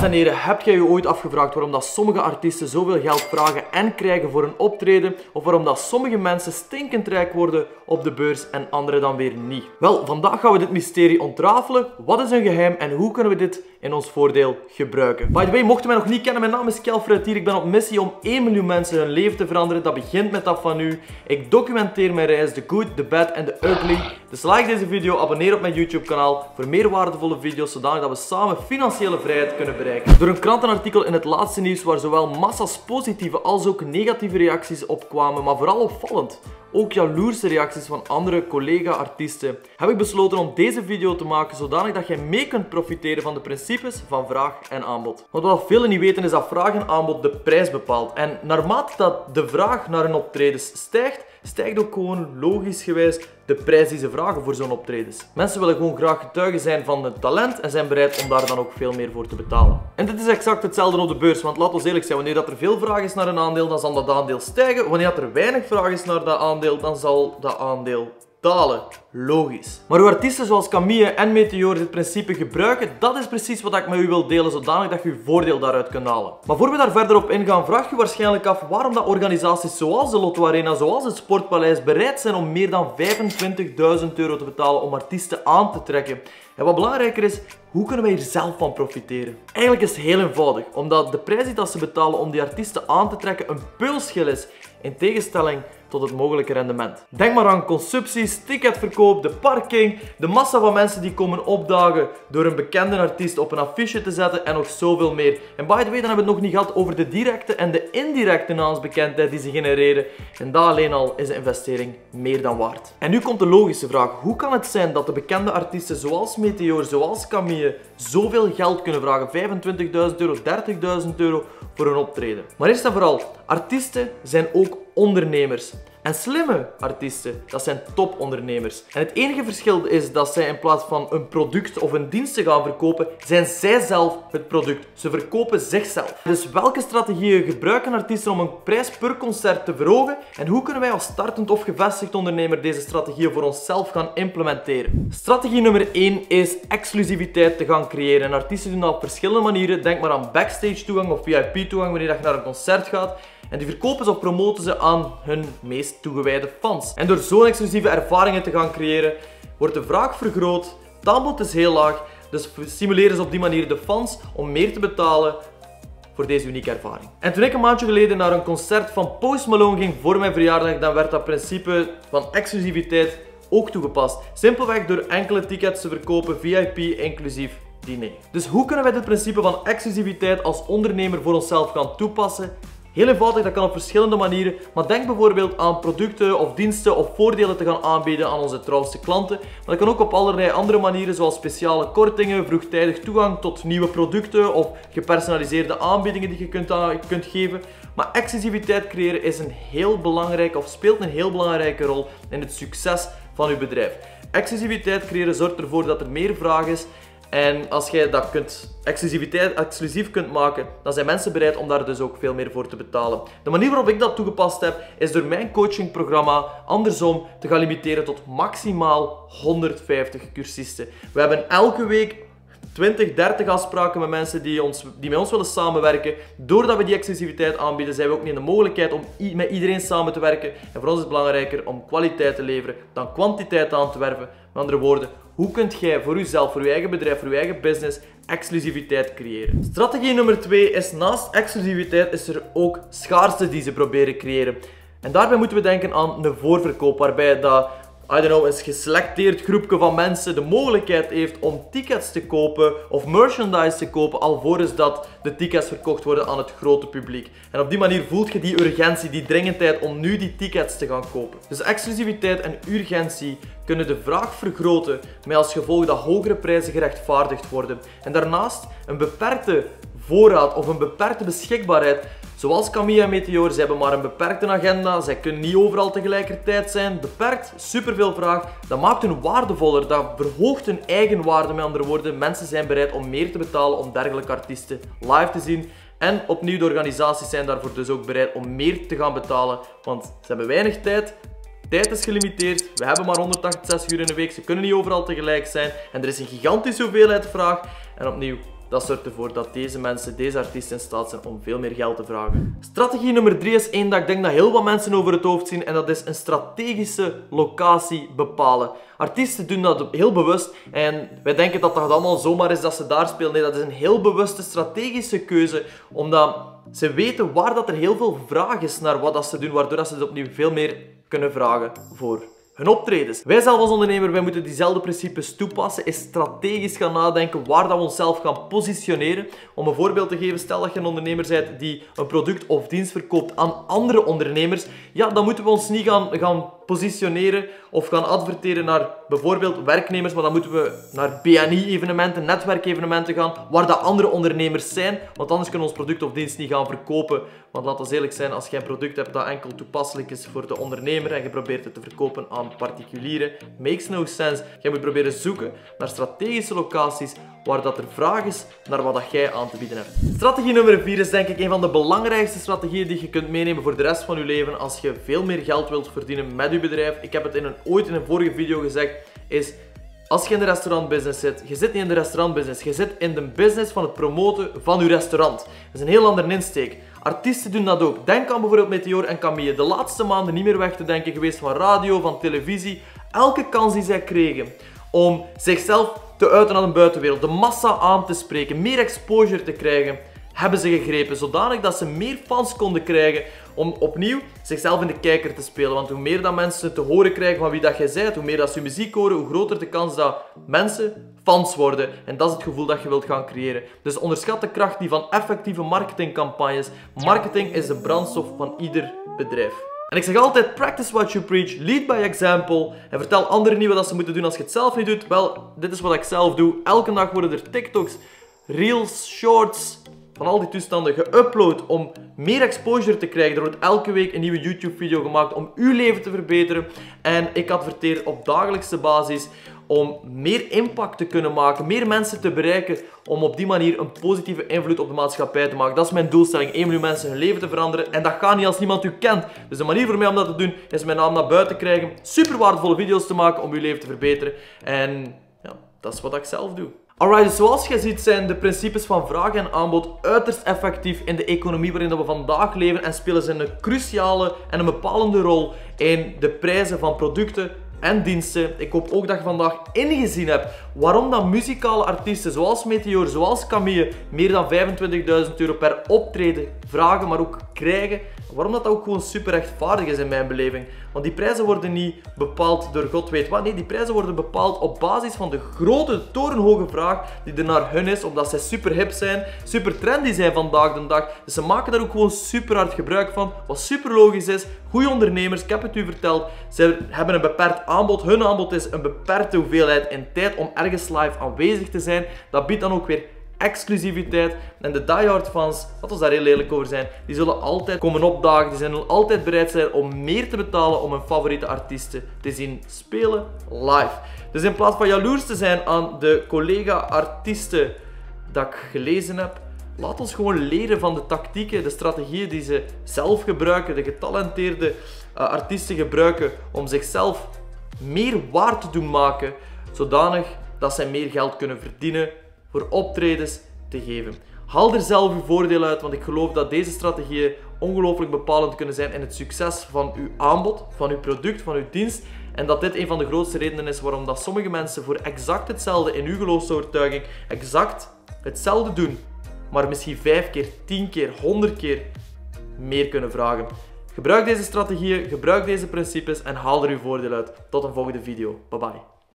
Dames en heren, heb jij je ooit afgevraagd waarom dat sommige artiesten zoveel geld vragen en krijgen voor een optreden? Of waarom dat sommige mensen stinkend rijk worden op de beurs en anderen dan weer niet? Wel, vandaag gaan we dit mysterie ontrafelen. Wat is hun geheim en hoe kunnen we dit in ons voordeel gebruiken? By the way, mochten mij nog niet kennen, mijn naam is Kjell Fruytier. Ik ben op missie om 1 miljoen mensen hun leven te veranderen. Dat begint met dat van nu. Ik documenteer mijn reis, de good, de bad en de ugly. Dus like deze video, abonneer op mijn YouTube kanaal voor meer waardevolle video's, zodat we samen financiële vrijheid kunnen bereiken. Door een krantenartikel in het laatste nieuws waar zowel massa's positieve als ook negatieve reacties op kwamen, maar vooral opvallend, ook jaloerse reacties van andere collega-artiesten, heb ik besloten om deze video te maken zodanig dat jij mee kunt profiteren van de principes van vraag en aanbod. Want wat velen niet weten is dat vraag en aanbod de prijs bepaalt. En naarmate dat de vraag naar hun optredens stijgt, stijgt ook gewoon logisch gewijs de prijs die ze vragen voor zo'n optredens. Mensen willen gewoon graag getuige zijn van hun talent en zijn bereid om daar dan ook veel meer voor te betalen. En dit is exact hetzelfde op de beurs, want laten we eerlijk zijn, wanneer dat er veel vraag is naar een aandeel, dan zal dat aandeel stijgen. Wanneer dat er weinig vraag is naar dat aandeel, dan zal dat aandeel dalen. Logisch. Maar hoe artiesten zoals Camille en Metejoor dit principe gebruiken, dat is precies wat ik met u wil delen, zodanig dat je je voordeel daaruit kunt halen. Maar voor we daar verder op ingaan, vraag je waarschijnlijk af waarom dat organisaties zoals de Lotto Arena, zoals het Sportpaleis, bereid zijn om meer dan €25.000 te betalen om artiesten aan te trekken. En wat belangrijker is, hoe kunnen wij hier zelf van profiteren? Eigenlijk is het heel eenvoudig, omdat de prijs die dat ze betalen om die artiesten aan te trekken een peulschil is, in tegenstelling tot het mogelijke rendement. Denk maar aan consumpties, ticketverkoop, de parking, de massa van mensen die komen opdagen door een bekende artiest op een affiche te zetten en nog zoveel meer. En by the way, dan hebben we het nog niet gehad over de directe en de indirecte naamsbekendheid die ze genereren. En dat alleen al is de investering meer dan waard. En nu komt de logische vraag. Hoe kan het zijn dat de bekende artiesten zoals Metejoor, zoals Camille, zoveel geld kunnen vragen? €25.000, €30.000 voor hun optreden. Maar eerst en vooral, artiesten zijn ook ondernemers. En slimme artiesten, dat zijn topondernemers. En het enige verschil is dat zij in plaats van een product of een dienst te gaan verkopen, zijn zij zelf het product. Ze verkopen zichzelf. Dus welke strategieën gebruiken artiesten om een prijs per concert te verhogen? En hoe kunnen wij als startend of gevestigd ondernemer deze strategieën voor onszelf gaan implementeren? Strategie nummer 1 is exclusiviteit te gaan creëren. En artiesten doen dat op verschillende manieren. Denk maar aan backstage toegang of VIP toegang wanneer je naar een concert gaat. En die verkopen ze of promoten ze aan hun meest toegewijde fans. En door zo'n exclusieve ervaringen te gaan creëren, wordt de vraag vergroot, het aanbod is heel laag, dus stimuleren ze op die manier de fans om meer te betalen voor deze unieke ervaring. En toen ik een maandje geleden naar een concert van Post Malone ging voor mijn verjaardag, dan werd dat principe van exclusiviteit ook toegepast. Simpelweg door enkele tickets te verkopen, VIP inclusief. Diner. Dus hoe kunnen wij dit principe van exclusiviteit als ondernemer voor onszelf gaan toepassen? Heel eenvoudig, dat kan op verschillende manieren, maar denk bijvoorbeeld aan producten of diensten of voordelen te gaan aanbieden aan onze trouwste klanten. Maar dat kan ook op allerlei andere manieren, zoals speciale kortingen, vroegtijdig toegang tot nieuwe producten of gepersonaliseerde aanbiedingen die je kunt geven. Maar exclusiviteit creëren is een heel belangrijke, of speelt een heel belangrijke rol in het succes van uw bedrijf. Exclusiviteit creëren zorgt ervoor dat er meer vraag is. En als jij dat exclusief kunt maken, dan zijn mensen bereid om daar dus ook veel meer voor te betalen. De manier waarop ik dat toegepast heb, is door mijn coachingprogramma Andersom te gaan limiteren tot maximaal 150 cursisten. We hebben elke week 20, 30 afspraken met mensen die met ons willen samenwerken. Doordat we die exclusiviteit aanbieden, zijn we ook niet in de mogelijkheid om met iedereen samen te werken. En voor ons is het belangrijker om kwaliteit te leveren dan kwantiteit aan te werven. Met andere woorden, hoe kunt jij voor jezelf, voor je eigen bedrijf, voor je eigen business exclusiviteit creëren? Strategie nummer 2 is, naast exclusiviteit is er ook schaarste die ze proberen creëren. En daarbij moeten we denken aan een voorverkoop, waarbij dat een geselecteerd groepje van mensen de mogelijkheid heeft om tickets te kopen of merchandise te kopen alvorens dat de tickets verkocht worden aan het grote publiek. En op die manier voelt je die urgentie, die dringendheid om nu die tickets te gaan kopen. Dus exclusiviteit en urgentie kunnen de vraag vergroten met als gevolg dat hogere prijzen gerechtvaardigd worden. En daarnaast een beperkte voorraad of een beperkte beschikbaarheid. Zoals Camille en Metejoor, ze hebben maar een beperkte agenda, zij kunnen niet overal tegelijkertijd zijn. Beperkt, superveel vraag, dat maakt hun waardevoller, dat verhoogt hun eigen waarde. Met andere woorden, mensen zijn bereid om meer te betalen om dergelijke artiesten live te zien. En opnieuw, de organisaties zijn daarvoor dus ook bereid om meer te gaan betalen, want ze hebben weinig tijd. Tijd is gelimiteerd, we hebben maar 168 uur in de week, ze kunnen niet overal tegelijk zijn. En er is een gigantische hoeveelheid vraag. En opnieuw, Dat zorgt ervoor dat deze mensen, deze artiesten in staat zijn om veel meer geld te vragen. Strategie nummer 3 is één dat ik denk dat heel wat mensen over het hoofd zien. En dat is een strategische locatie bepalen. Artiesten doen dat heel bewust. En wij denken dat dat allemaal zomaar is dat ze daar spelen. Nee, dat is een heel bewuste strategische keuze. Omdat ze weten waar dat er heel veel vraag is naar wat dat ze doen. Waardoor dat ze het opnieuw veel meer kunnen vragen voor hun optredens. Wij zelf als ondernemer, wij moeten diezelfde principes toepassen. Is strategisch gaan nadenken waar dat we onszelf gaan positioneren. Om een voorbeeld te geven, stel dat je een ondernemer bent die een product of dienst verkoopt aan andere ondernemers. Ja, dan moeten we ons niet gaan positioneren of gaan adverteren naar bijvoorbeeld werknemers, maar dan moeten we naar BNI-evenementen, netwerkevenementen gaan, waar de andere ondernemers zijn, want anders kunnen we ons product of dienst niet gaan verkopen. Want laat ons eerlijk zijn, als je een product hebt dat enkel toepasselijk is voor de ondernemer en je probeert het te verkopen aan particulieren, makes no sense. Jij moet proberen zoeken naar strategische locaties waar dat er vraag is naar wat dat jij aan te bieden hebt. Strategie nummer 4 is denk ik een van de belangrijkste strategieën die je kunt meenemen voor de rest van je leven als je veel meer geld wilt verdienen met je bedrijf. Ik heb het ooit in een vorige video gezegd, is als je in de restaurantbusiness zit, je zit niet in de restaurantbusiness, je zit in de business van het promoten van je restaurant. Dat is een heel andere insteek. Artiesten doen dat ook. Denk aan bijvoorbeeld Metejoor en Camille. De laatste maanden niet meer weg te denken geweest van radio, van televisie. Elke kans die zij kregen om zichzelf te uiten aan de buitenwereld, de massa aan te spreken, meer exposure te krijgen, hebben ze gegrepen, zodanig dat ze meer fans konden krijgen om opnieuw zichzelf in de kijker te spelen. Want hoe meer dat mensen te horen krijgen van wie dat jij bent, hoe meer dat ze muziek horen, hoe groter de kans dat mensen fans worden. En dat is het gevoel dat je wilt gaan creëren. Dus onderschat de kracht die van effectieve marketingcampagnes. Marketing is de brandstof van ieder bedrijf. En ik zeg altijd, practice what you preach, lead by example. En vertel anderen niet wat ze moeten doen als je het zelf niet doet. Wel, dit is wat ik zelf doe. Elke dag worden er TikToks, Reels, Shorts, van al die toestanden geüpload om meer exposure te krijgen. Er wordt elke week een nieuwe YouTube video gemaakt om uw leven te verbeteren. En ik adverteer op dagelijkse basis om meer impact te kunnen maken, meer mensen te bereiken, om op die manier een positieve invloed op de maatschappij te maken. Dat is mijn doelstelling, 1 miljoen mensen hun leven te veranderen. En dat gaat niet als niemand u kent. Dus de manier voor mij om dat te doen, is mijn naam naar buiten te krijgen, super waardevolle video's te maken om uw leven te verbeteren. En ja, dat is wat ik zelf doe. Alright, dus zoals je ziet zijn de principes van vraag en aanbod uiterst effectief in de economie waarin we vandaag leven en spelen ze een cruciale en een bepalende rol in de prijzen van producten en diensten. Ik hoop ook dat je vandaag ingezien hebt waarom dat muzikale artiesten zoals Metejoor, zoals Camille meer dan €25.000 per optreden vragen, maar ook krijgen. Waarom dat ook gewoon super rechtvaardig is in mijn beleving. Want die prijzen worden niet bepaald door God weet wat. Nee, die prijzen worden bepaald op basis van de grote, torenhoge vraag die er naar hun is. Omdat zij super hip zijn, super trendy zijn vandaag de dag. Dus ze maken daar ook gewoon super hard gebruik van. Wat super logisch is. Goede ondernemers, ik heb het u verteld. Ze hebben een beperkt aanbod. Hun aanbod is een beperkte hoeveelheid en tijd om ergens live aanwezig te zijn. Dat biedt dan ook weer exclusiviteit. En de diehard fans, laten we daar heel eerlijk over zijn, die zullen altijd komen opdagen, die zullen altijd bereid zijn om meer te betalen om hun favoriete artiesten te zien spelen live. Dus in plaats van jaloers te zijn aan de collega-artiesten dat ik gelezen heb, laat ons gewoon leren van de tactieken, de strategieën die ze zelf gebruiken, de getalenteerde artiesten gebruiken om zichzelf meer waard te doen maken, zodanig dat zij meer geld kunnen verdienen voor optredens te geven. Haal er zelf uw voordeel uit, want ik geloof dat deze strategieën ongelooflijk bepalend kunnen zijn in het succes van uw aanbod, van uw product, van uw dienst. En dat dit een van de grootste redenen is waarom dat sommige mensen voor exact hetzelfde in uw geloofsovertuiging, exact hetzelfde doen, maar misschien 5 keer, 10 keer, 100 keer meer kunnen vragen. Gebruik deze strategieën, gebruik deze principes en haal er uw voordeel uit. Tot een volgende video. Bye bye.